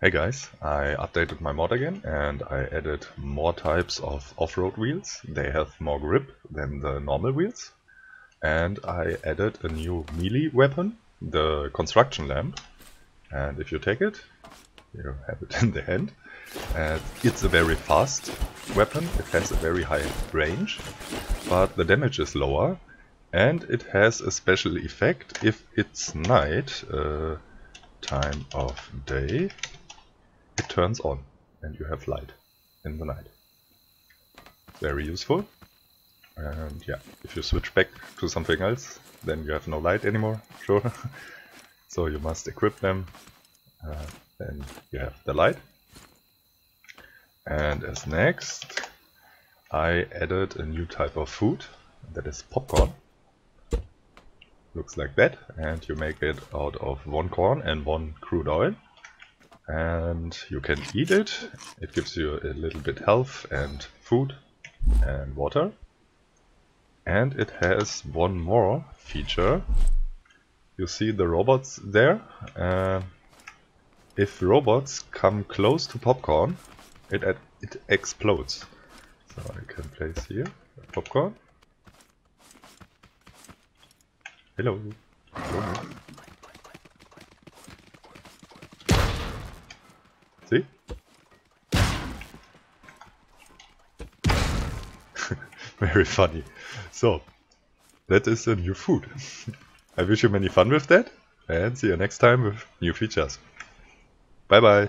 Hey guys, I updated my mod again and I added more types of off-road wheels. They have more grip than the normal wheels. And I added a new melee weapon, the Construction Lamp. And if you take it, you have it in the hand. And it's a very fast weapon, it has a very high range, but the damage is lower. And it has a special effect if it's night, time of day, it turns on and you have light in the night. Very useful. And yeah, if you switch back to something else, then you have no light anymore, sure. So you must equip them, then you have the light. And as next, I added a new type of food, that is popcorn. Looks like that, and you make it out of one corn and one crude oil. And you can eat it, it gives you a little bit health and food and water. And it has one more feature. You see the robots there. If robots come close to popcorn, it explodes. So I can place here popcorn. Hello. Hello. See? Very funny. So, that is the new food. I wish you many fun with that and see you next time with new features. Bye bye.